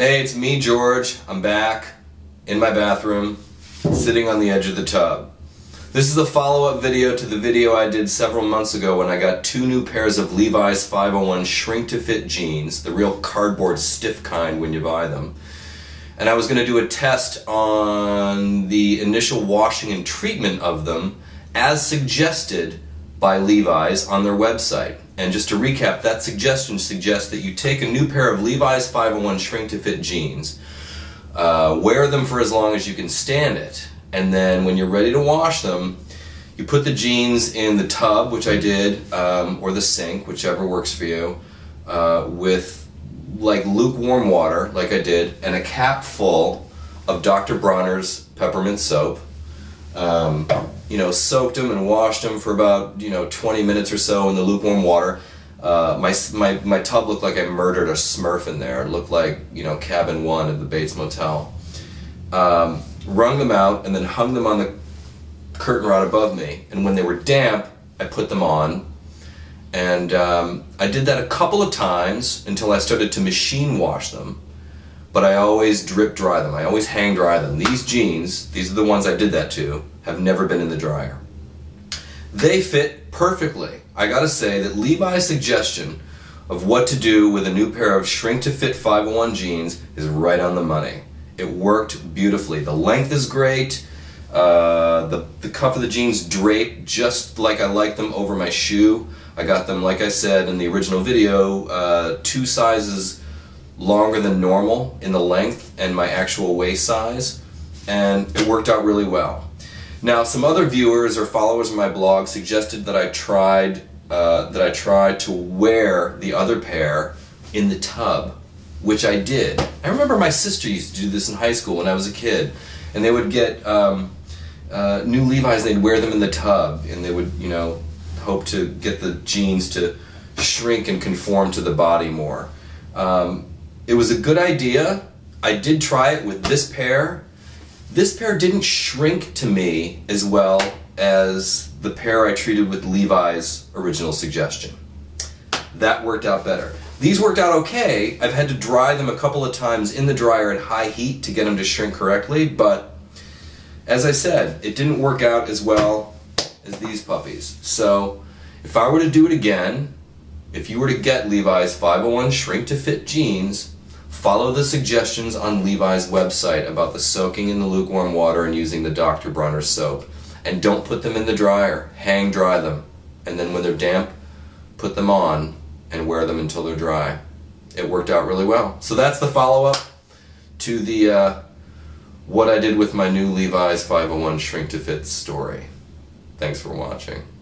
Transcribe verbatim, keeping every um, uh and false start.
Hey, it's me, George. I'm back in my bathroom, sitting on the edge of the tub. This is a follow-up video to the video I did several months ago when I got two new pairs of Levi's five oh one shrink-to-fit jeans, the real cardboard stiff kind when you buy them. And I was going to do a test on the initial washing and treatment of them as suggested by Levi's on their website. And just to recap, that suggestion suggests that you take a new pair of Levi's five oh one shrink-to-fit jeans, uh, wear them for as long as you can stand it, and then when you're ready to wash them, you put the jeans in the tub, which I did, um, or the sink, whichever works for you, uh, with like lukewarm water, like I did, and a cap full of Doctor Bronner's peppermint soap. Um, you know, soaked them and washed them for about, you know, twenty minutes or so in the lukewarm water. Uh, my, my, my tub looked like I murdered a Smurf in there. It looked like, you know, cabin one at the Bates Motel. Um, wrung them out and then hung them on the curtain rod above me. And when they were damp, I put them on. And um, I did that a couple of times until I started to machine wash them. But I always drip dry them. I always hang dry them. These jeans, these are the ones I did that to, have never been in the dryer. They fit perfectly. I gotta say that Levi's suggestion of what to do with a new pair of shrink-to-fit five oh one jeans is right on the money. It worked beautifully. The length is great. Uh, the, the cuff of the jeans drape just like I like them over my shoe. I got them, like I said in the original video, uh, two sizes longer than normal in the length and my actual waist size, and it worked out really well. Now, some other viewers or followers of my blog suggested that I tried uh, that I tried to wear the other pair in the tub, which I did. I remember my sister used to do this in high school when I was a kid, and they would get um, uh, new Levi's, and they'd wear them in the tub, and they would, you know, hope to get the jeans to shrink and conform to the body more. Um, It was a good idea. I did try it with this pair. This pair didn't shrink to me as well as the pair I treated with Levi's original suggestion. That worked out better. These worked out okay. I've had to dry them a couple of times in the dryer at high heat to get them to shrink correctly, but as I said, it didn't work out as well as these puppies. So if I were to do it again, if you were to get Levi's five oh one shrink-to-fit jeans, follow the suggestions on Levi's website about the soaking in the lukewarm water and using the Doctor Bronner's soap. And don't put them in the dryer. Hang dry them. And then when they're damp, put them on and wear them until they're dry. It worked out really well. So that's the follow-up to the uh, what I did with my new Levi's five oh one shrink-to-fit story. Thanks for watching.